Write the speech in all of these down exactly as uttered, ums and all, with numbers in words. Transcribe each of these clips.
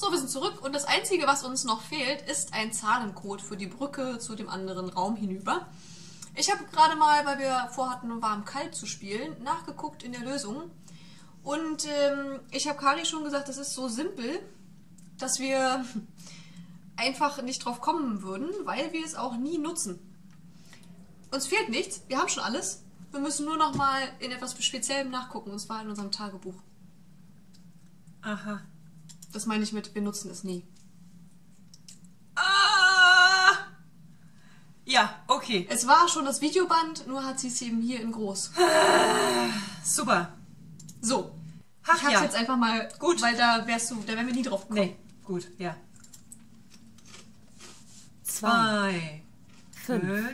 So, wir sind zurück und das Einzige, was uns noch fehlt, ist ein Zahlencode für die Brücke zu dem anderen Raum hinüber. Ich habe gerade mal, weil wir vorhatten, warm-kalt zu spielen, nachgeguckt in der Lösung. Und ähm, ich habe Kari schon gesagt, das ist so simpel, dass wir einfach nicht drauf kommen würden, weil wir es auch nie nutzen. Uns fehlt nichts, wir haben schon alles. Wir müssen nur noch mal in etwas Speziellem nachgucken, und zwar in unserem Tagebuch. Aha. Das meine ich mit, wir nutzen es nie. Ah! Ja, okay. Es war schon das Videoband, nur hat sie es eben hier in groß. Ah, super. So. Ach, ich hab's ja jetzt einfach mal gut, weil da wärst du, da wären wir nie drauf gekommen. Nee, gut, ja. Zwei, fünf, fünf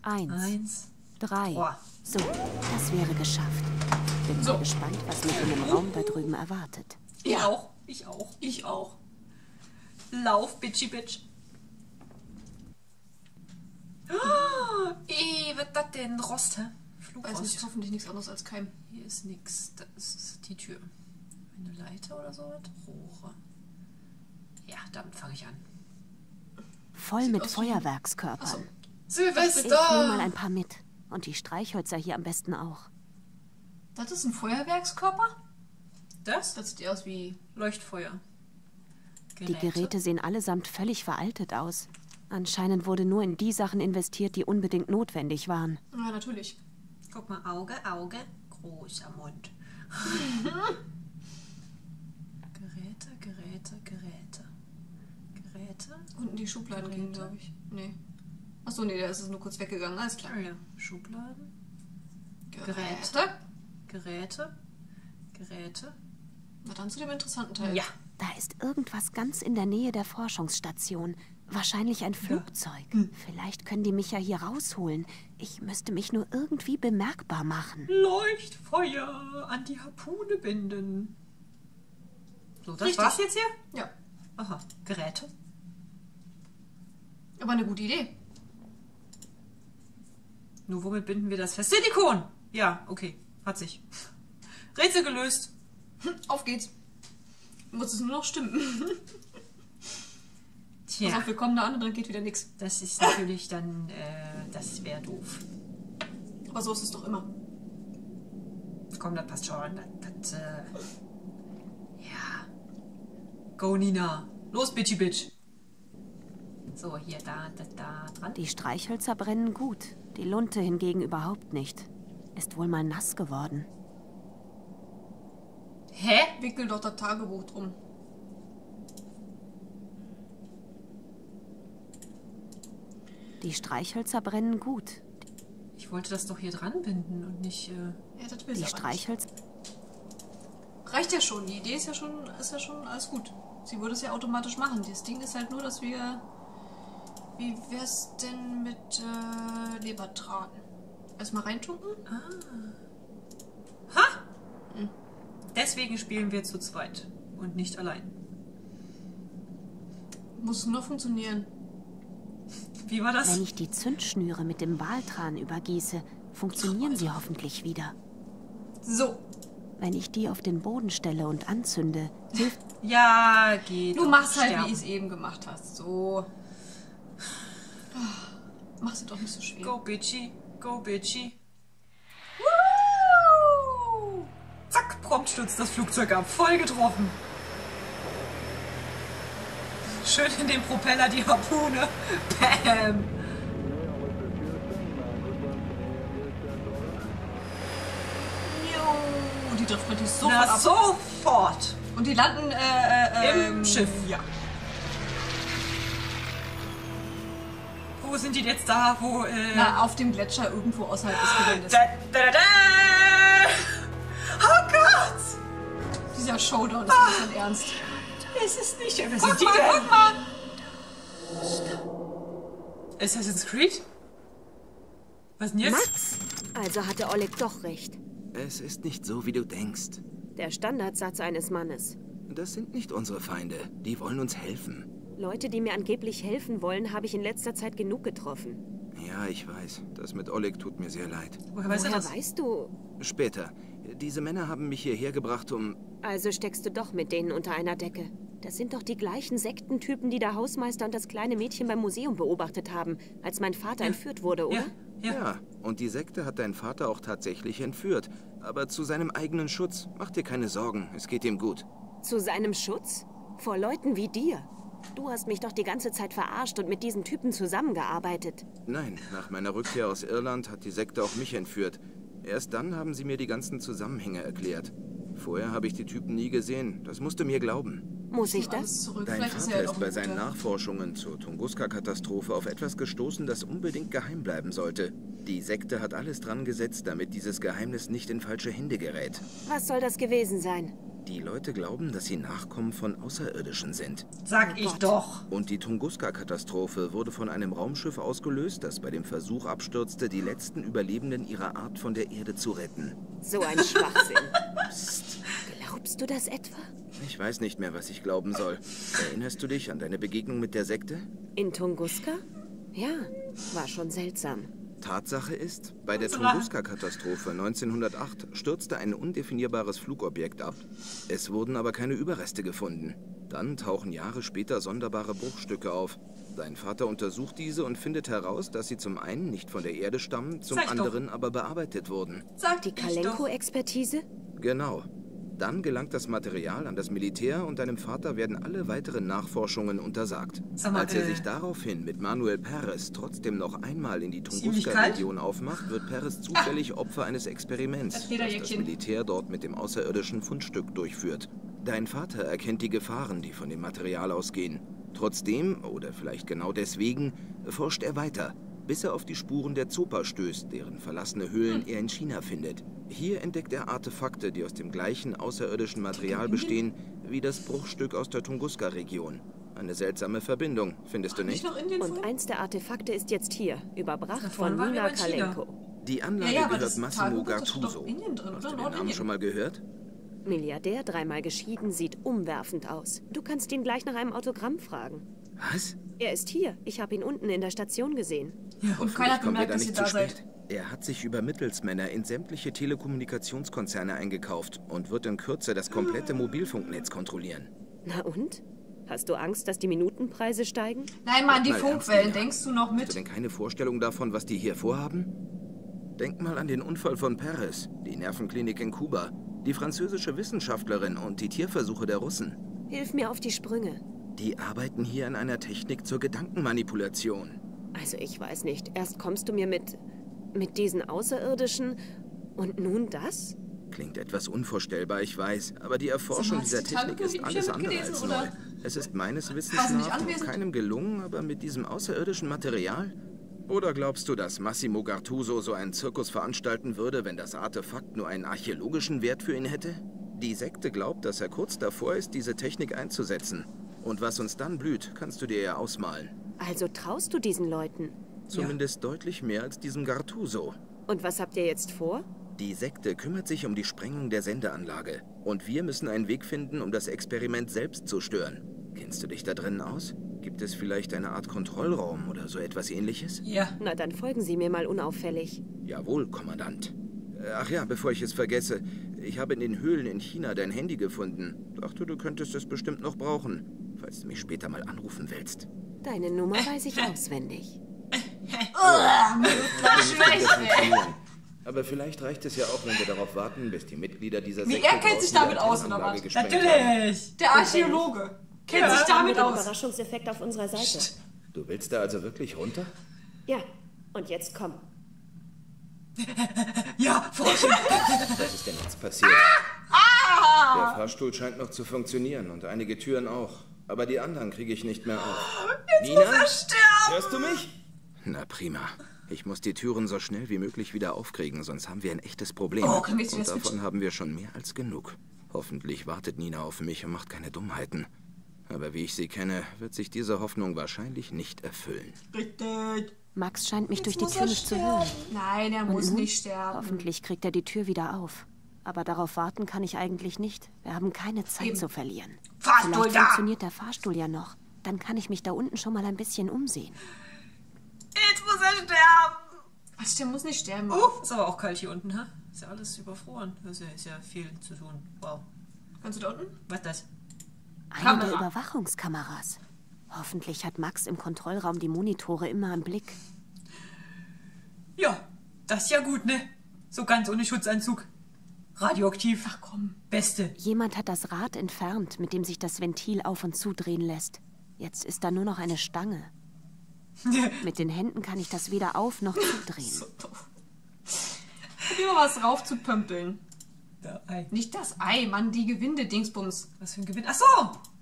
eins, eins, drei. Oh. So, das wäre geschafft. Bin so gespannt, was mich in dem Raum da drüben erwartet. Ich ja. auch, ich auch, ich auch. Lauf, bitchy bitch. Oh, ey, was das denn? Rost, hä? Flugrost. Also ist hoffentlich nichts anderes als Keim. Hier ist nichts. Das ist die Tür. Eine Leiter oder so was? Rohre. Ja, damit fange ich an. Voll Sieht mit Feuerwerkskörpern. So. Silvester! Ich nehme mal ein paar mit. Und die Streichhölzer hier am besten auch. Das ist ein Feuerwerkskörper? Das? Das sieht aus wie Leuchtfeuer. Geräte. Die Geräte sehen allesamt völlig veraltet aus. Anscheinend wurde nur in die Sachen investiert, die unbedingt notwendig waren. Ja, natürlich. Guck mal, Auge, Auge, großer Mund. Geräte, Geräte, Geräte. Geräte. Unten die Schubladen gehen, glaube ich. Nee. Achso, nee, da ist es nur kurz weggegangen. Alles klar. Ja. Schubladen. Geräte. Geräte. Geräte. Na dann zu dem interessanten Teil. Ja. Da ist irgendwas ganz in der Nähe der Forschungsstation. Wahrscheinlich ein Flugzeug. Ja. Hm. Vielleicht können die mich ja hier rausholen. Ich müsste mich nur irgendwie bemerkbar machen. Leuchtfeuer an die Harpune binden. So, das Richtig. war's jetzt hier? Ja. Aha, Geräte. Aber eine gute Idee. Nur womit binden wir das fest? Silikon! Ja, okay. Hat sich. Rätsel gelöst. Auf geht's. Muss es nur noch stimmen. Tja. Pass auf, wir kommen da an und dann geht wieder nichts. Das ist natürlich dann, äh, das wäre doof. Aber so ist es doch immer. Komm, das passt schon. Das, das, äh, ja. Go, Nina. Los, bitchy bitch. So, hier, da, da, da, dran. Die Streichhölzer brennen gut. Die Lunte hingegen überhaupt nicht. Ist wohl mal nass geworden. Hä? Wickel doch das Tagebuch drum. Die Streichhölzer brennen gut. Ich wollte das doch hier dran binden und nicht. Äh ja, das will ich. Die Streichhölzer. Reicht ja schon. Die Idee ist ja schon, ist ja schon alles gut. Sie würde es ja automatisch machen. Das Ding ist halt nur, dass wir. Wie wär's denn mit äh, Lebertraten? Erstmal reintunken. Ah. Ha! Hm. Deswegen spielen wir zu zweit und nicht allein. Muss nur funktionieren. Wie war das? Wenn ich die Zündschnüre mit dem Waltran übergieße, funktionieren sie hoffentlich wieder. So. Wenn ich die auf den Boden stelle und anzünde, hilft... Ja, geht. Du machst halt, wie ich es eben gemacht hast. So. Mach's dir doch nicht so schwer. Go, bitchy. Go, bitchy. Woo! Zack, prompt stürzt das Flugzeug ab. Voll getroffen. Schön in den Propeller die Harpune. Bam! Und die trifft natürlich sofort Na, ab. sofort! Und die landen äh, äh, im ähm, Schiff, ja. Wo sind die jetzt da, wo... Äh, Na, auf dem Gletscher irgendwo außerhalb des Geländes. Da, da, da, da. Oh Gott! Dieser Showdown ist ah. nicht ernst. Es ist nicht... Wer guck sind mal, die guck mal! Assassin's Creed? Was denn jetzt? Max! Also hatte Oleg doch recht. Es ist nicht so, wie du denkst. Der Standardsatz eines Mannes. Das sind nicht unsere Feinde. Die wollen uns helfen. Leute, die mir angeblich helfen wollen, habe ich in letzter Zeit genug getroffen. Ja, ich weiß. Das mit Oleg tut mir sehr leid. Woher, Woher das? weißt du? Später. Diese Männer haben mich hierher gebracht, um... Also steckst du doch mit denen unter einer Decke. Das sind doch die gleichen Sektentypen, die der Hausmeister und das kleine Mädchen beim Museum beobachtet haben, als mein Vater ja. entführt wurde, oder? Ja. Ja. Ja, und die Sekte hat deinen Vater auch tatsächlich entführt. Aber zu seinem eigenen Schutz. Mach dir keine Sorgen, es geht ihm gut. Zu seinem Schutz? Vor Leuten wie dir? Du hast mich doch die ganze Zeit verarscht und mit diesen Typen zusammengearbeitet. Nein, nach meiner Rückkehr aus Irland hat die Sekte auch mich entführt. Erst dann haben sie mir die ganzen Zusammenhänge erklärt. Vorher habe ich die Typen nie gesehen. Das musst du mir glauben. Muss ich das? Dein Vater ist bei seinen Nachforschungen zur Tunguska-Katastrophe auf etwas gestoßen, das unbedingt geheim bleiben sollte. Die Sekte hat alles dran gesetzt, damit dieses Geheimnis nicht in falsche Hände gerät. Was soll das gewesen sein? Die Leute glauben, dass sie Nachkommen von Außerirdischen sind. Sag ich doch! Und die Tunguska-Katastrophe wurde von einem Raumschiff ausgelöst, das bei dem Versuch abstürzte, die letzten Überlebenden ihrer Art von der Erde zu retten. So ein Schwachsinn. Psst. Glaubst du das etwa? Ich weiß nicht mehr, was ich glauben soll. Erinnerst du dich an deine Begegnung mit der Sekte? In Tunguska? Ja, war schon seltsam. Tatsache ist, bei der Tunguska-Katastrophe neunzehnhundertacht stürzte ein undefinierbares Flugobjekt ab. Es wurden aber keine Überreste gefunden. Dann tauchen Jahre später sonderbare Bruchstücke auf. Dein Vater untersucht diese und findet heraus, dass sie zum einen nicht von der Erde stammen, zum anderen aber bearbeitet wurden. Sagt die Kalenkow-Expertise? Genau. Dann gelangt das Material an das Militär und deinem Vater werden alle weiteren Nachforschungen untersagt. Mal, Als er äh, sich daraufhin mit Manuel Perez trotzdem noch einmal in die Tunguska-Region aufmacht, wird Perez zufällig ah. Opfer eines Experiments, das, das das Militär dort mit dem außerirdischen Fundstück durchführt. Dein Vater erkennt die Gefahren, die von dem Material ausgehen. Trotzdem, oder vielleicht genau deswegen, forscht er weiter, bis er auf die Spuren der Zopa stößt, deren verlassene Höhlen hm. er in China findet. Hier entdeckt er Artefakte, die aus dem gleichen außerirdischen Material bestehen wie das Bruchstück aus der Tunguska-Region. Eine seltsame Verbindung, findest du nicht? Und eins der Artefakte ist jetzt hier, überbracht von Nina Kalenkow. Die Anlage ja, ja, gehört Massimo Gattuso. Hast du den Namen schon mal gehört? Milliardär, dreimal geschieden, sieht umwerfend aus. Du kannst ihn gleich nach einem Autogramm fragen. Was? Er ist hier. Ich habe ihn unten in der Station gesehen. Ja, und keiner hat gemerkt, dass ihr da seid. Er hat sich über Mittelsmänner in sämtliche Telekommunikationskonzerne eingekauft und wird in Kürze das komplette Mobilfunknetz kontrollieren. Na und? Hast du Angst, dass die Minutenpreise steigen? Nein, Mann, die Funkwellen, denkst du noch mit? Hast du denn keine Vorstellung davon, was die hier vorhaben? Denk mal an den Unfall von Perez, die Nervenklinik in Kuba, die französische Wissenschaftlerin und die Tierversuche der Russen. Hilf mir auf die Sprünge. Die arbeiten hier an einer Technik zur Gedankenmanipulation. Also ich weiß nicht, erst kommst du mir mit... Mit diesen Außerirdischen und nun das? Klingt etwas unvorstellbar, ich weiß, aber die Erforschung dieser Technik ist alles andere als neu. Es ist meines Wissens nach noch keinem gelungen, aber mit diesem außerirdischen Material? Oder glaubst du, dass Massimo Gattuso so einen Zirkus veranstalten würde, wenn das Artefakt nur einen archäologischen Wert für ihn hätte? Die Sekte glaubt, dass er kurz davor ist, diese Technik einzusetzen. Und was uns dann blüht, kannst du dir ja ausmalen. Also traust du diesen Leuten? Zumindest ja. deutlich mehr als diesem Gattuso. Und was habt ihr jetzt vor? Die Sekte kümmert sich um die Sprengung der Sendeanlage. Und wir müssen einen Weg finden, um das Experiment selbst zu stören. Kennst du dich da drinnen aus? Gibt es vielleicht eine Art Kontrollraum oder so etwas Ähnliches? Ja. Na, dann folgen Sie mir mal unauffällig. Jawohl, Kommandant. Ach ja, bevor ich es vergesse. Ich habe in den Höhlen in China dein Handy gefunden. Dachte, du könntest es bestimmt noch brauchen, falls du mich später mal anrufen willst. Deine Nummer weiß ich auswendig. Aber vielleicht reicht es ja auch, wenn wir darauf warten, bis die Mitglieder dieser Sekte... Er kennt sich damit aus, oder was? Natürlich! Der Archäologe kennt sich damit aus! Überraschungseffekt auf unserer Seite. Du willst da also wirklich runter? Ja, und jetzt komm. Ja, forschen! Was ist denn jetzt passiert? Der Fahrstuhl scheint noch zu funktionieren und einige Türen auch. Aber die anderen kriege ich nicht mehr auf. Jetzt muss er sterben! Hörst du mich? Na prima. Ich muss die Türen so schnell wie möglich wieder aufkriegen, sonst haben wir ein echtes Problem. Oh, und davon mit? haben wir schon mehr als genug. Hoffentlich wartet Nina auf mich und macht keine Dummheiten. Aber wie ich sie kenne, wird sich diese Hoffnung wahrscheinlich nicht erfüllen. Richtig. Max scheint mich jetzt durch die Tür nicht zu hören. Nein, er und muss nun? nicht sterben. Hoffentlich kriegt er die Tür wieder auf. Aber darauf warten kann ich eigentlich nicht. Wir haben keine Zeit Eben. zu verlieren. Fahrstuhl Vielleicht da. funktioniert der Fahrstuhl ja noch. Dann kann ich mich da unten schon mal ein bisschen umsehen. Jetzt muss er sterben! Ach, der muss nicht sterben. Uh. Ist aber auch kalt hier unten, hä? Ist ja alles überfroren. Das ist ja, ist ja viel zu tun. Wow. Kannst du da unten? Was ist das? Eine der Überwachungskameras. Hoffentlich hat Max im Kontrollraum die Monitore immer im Blick. Ja, das ist ja gut, ne? So ganz ohne Schutzanzug. Radioaktiv. Ach komm, beste. Jemand hat das Rad entfernt, mit dem sich das Ventil auf- und zudrehen lässt. Jetzt ist da nur noch eine Stange. Mit den Händen kann ich das weder auf- noch zudrehen. So doof. Probier mal was rauf zu pömpeln. Da, Ei. Nicht das Ei, Mann, die Gewinde-Dingsbums. Was für ein Gewinn? Ach so!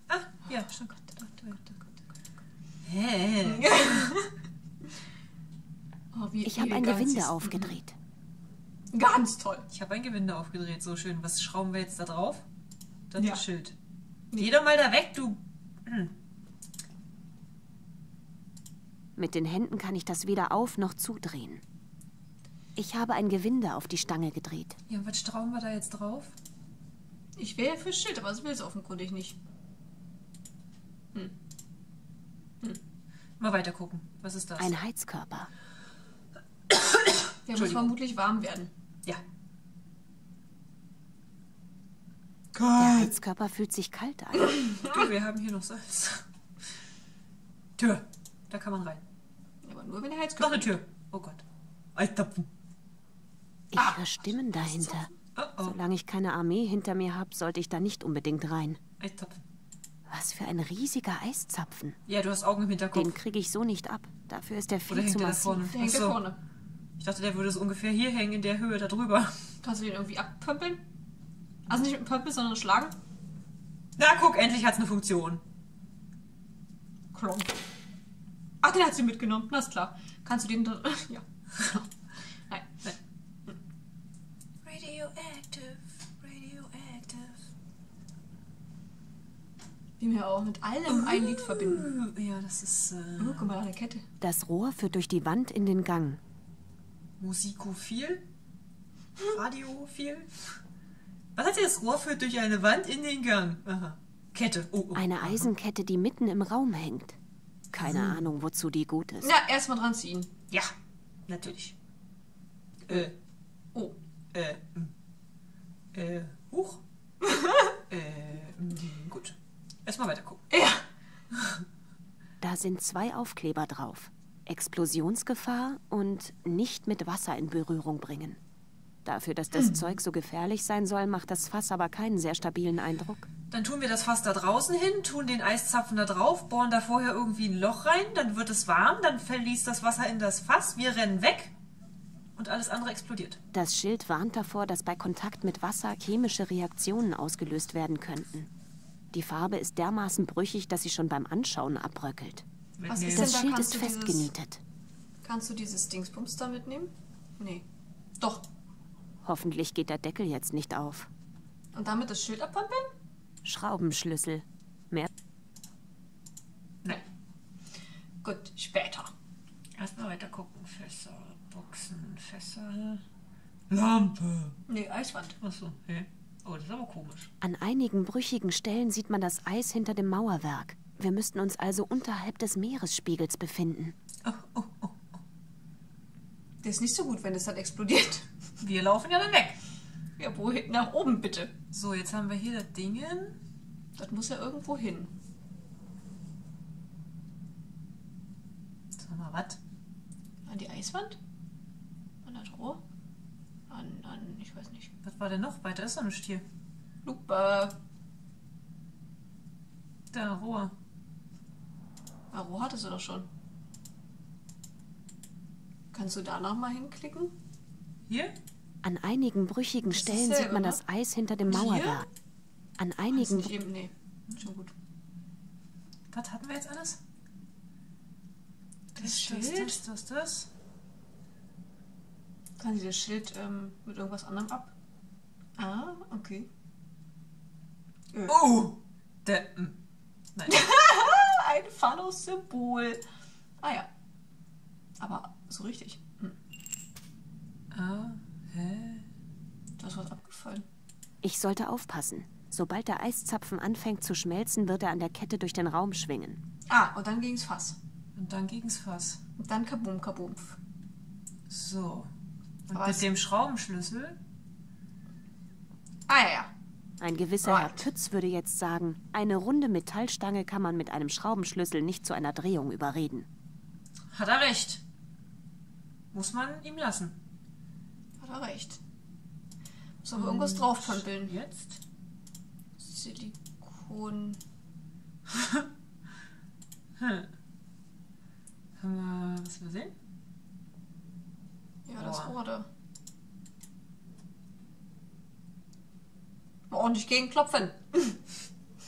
Ah, ja, schon Gott, Gott, Gott, Gott, Gott. Oh, wie, ich habe ein Gewinde aufgedreht. Ganz toll. Ich habe ein Gewinde aufgedreht, so schön. Was schrauben wir jetzt da drauf? Das ja. Schild. Nee. Geh doch mal da weg, du... Hm. Mit den Händen kann ich das weder auf- noch zudrehen. Ich habe ein Gewinde auf die Stange gedreht. Ja, und was strauben wir da jetzt drauf? Ich wäre für Schild, aber das will es offenkundig nicht. Hm. Hm. Mal weiter gucken. Was ist das? Ein Heizkörper. Der muss vermutlich warm werden. Ja. Der Heizkörper fühlt sich kalt an. Du, wir haben hier noch Salz. Tür. Da kann man rein. Aber nur wenn der Heizkörper... Noch eine Tür. Oh Gott. Altapfen. Ich ah. höre Stimmen dahinter. Oh, oh. Solange ich keine Armee hinter mir habe, sollte ich da nicht unbedingt rein. Eiszapfen. Was für ein riesiger Eiszapfen. Ja, du hast Augen im Hinterkopf. Den kriege ich so nicht ab. Dafür ist der viel Oder zu massiv. Vorne. Der hängt da vorne. Ich dachte, der würde so ungefähr hier hängen, in der Höhe, da drüber. Kannst du den irgendwie abpömpeln? Also nicht mit dem Pömpel, sondern schlagen? Na, guck, endlich hat's eine Funktion. Klonk. Ach, den hat sie mitgenommen. Na, ist klar. Kannst du den da... Ja. Nein. Nein. Radioactive, radioactive. Wie mir auch mit allem uh, ein Lied verbinden. Ja, das ist. Äh, oh, guck mal an der Kette. Das Rohr führt durch die Wand in den Gang. Musikophil? Radiophil? Was heißt das? Rohr führt durch eine Wand in den Gang. Aha. Kette. Oh, oh. Eine Eisenkette, die mitten im Raum hängt. Keine hm. Ahnung, wozu die gut ist. Na, erstmal dran ziehen. Ja. Natürlich. Äh. Oh. Äh. Äh. Huch. äh. Gut. Erstmal weiter gucken. Ja. Da sind zwei Aufkleber drauf. Explosionsgefahr und nicht mit Wasser in Berührung bringen. Dafür, dass das hm. Zeug so gefährlich sein soll, macht das Fass aber keinen sehr stabilen Eindruck. Dann tun wir das Fass da draußen hin, tun den Eiszapfen da drauf, bohren da vorher irgendwie ein Loch rein, dann wird es warm, dann verließ das Wasser in das Fass, wir rennen weg und alles andere explodiert. Das Schild warnt davor, dass bei Kontakt mit Wasser chemische Reaktionen ausgelöst werden könnten. Die Farbe ist dermaßen brüchig, dass sie schon beim Anschauen abröckelt. Was ist denn das da? Schild ist festgenietet. Kannst du dieses Dingsbums da mitnehmen? Nee. Doch. Hoffentlich geht der Deckel jetzt nicht auf. Und damit das Schild abpampeln? Schraubenschlüssel. Mehr? Nein. Gut, später. Erstmal weiter gucken. Fässer, Boxen, Fässer. Lampe. Nee, Eiswand. Achso, hey. Oh, das ist aber komisch. An einigen brüchigen Stellen sieht man das Eis hinter dem Mauerwerk. Wir müssten uns also unterhalb des Meeresspiegels befinden. Oh, oh, oh, oh. Das ist nicht so gut, wenn es dann explodiert. Wir laufen ja dann weg. Ja, wohin? Nach oben, bitte. So, jetzt haben wir hier das Ding hin. Das muss ja irgendwo hin. Sag mal, was? An die Eiswand? An das Rohr? An, an, ich weiß nicht. Was war denn noch? Weiter ist doch nicht hier. Lupa. Da, Rohr. Na, Rohr hattest du doch schon. Kannst du da nochmal hinklicken? Hier? An einigen brüchigen Stellen sieht man das Eis hinter dem Mauerwerk. An einigen... Eben, nee. Schon gut. Was hatten wir jetzt alles? Das Schild? Das, das, das. Kann sie das Schild ähm, mit irgendwas anderem ab? Ah, okay. Ö. Oh! Der, nein. Ein Phallos-Symbol. Ah ja. Aber so richtig. Hm. Ah... Hä? Da ist was abgefallen. Ich sollte aufpassen. Sobald der Eiszapfen anfängt zu schmelzen, wird er an der Kette durch den Raum schwingen. Ah, und dann gegen's Fass. Und dann gegen's Fass. Und dann kabum, kabumpf. So. Und aber mit dem Schraubenschlüssel? Ah, ja, ja. Ein gewisser Herr Pütz würde jetzt sagen, eine runde Metallstange kann man mit einem Schraubenschlüssel nicht zu einer Drehung überreden. Hat er recht. Muss man ihm lassen. Hat er recht. Muss aber irgendwas draufpömpeln. Jetzt? Silikon. Hm. Haben wir was übersehen? Ja, das Rohr da. Und ich gegen klopfen.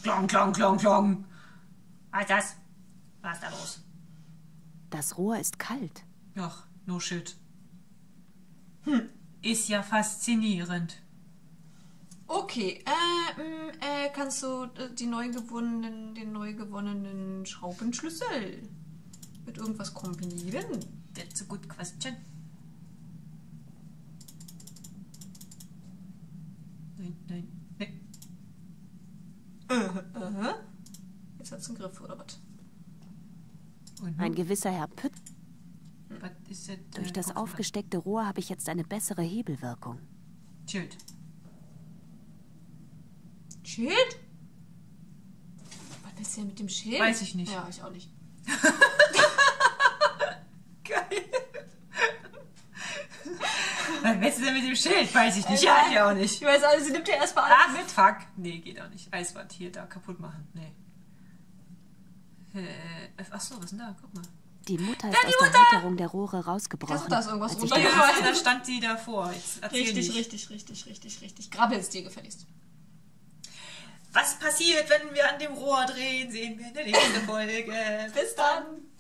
Klong, klong, klong, klong. Was ist das? Was ist da los? Das Rohr ist kalt. Ach, no shit. Hm. Ist ja faszinierend. Okay, äh, äh, kannst du die neu gewonnenen, den neu gewonnenen Schraubenschlüssel mit irgendwas kombinieren? That's a good question. Nein, nein, nein. Uh, uh, uh. Jetzt hat's einen Griff, oder was? Ein gewisser Herr Pütz. Hm. Durch das aufgesteckte Rohr habe ich jetzt eine bessere Hebelwirkung. Schild. Schild? Was ist denn mit dem Schild? Weiß ich nicht. Ja, ich auch nicht. Geil. Was willst du denn mit dem Schild? Weiß ich nicht. Ja, ich auch nicht. Ich weiß alles, sie nimmt ja erstmal alles. Ach, mit fuck. Nee, geht auch nicht. Eiswand hier, da kaputt machen. Nee. Äh, achso, was ist denn da? Guck mal. Die Mutter ist da, die aus Mutter. der Halterung der Rohre rausgebrochen. Das ist das irgendwas runtergefallen. Da stand die davor. Richtig, nicht. richtig, richtig, richtig, richtig. Grabbelst dir gefälligst. Was passiert, wenn wir an dem Rohr drehen, sehen wir in der nächsten Folge. Bis dann.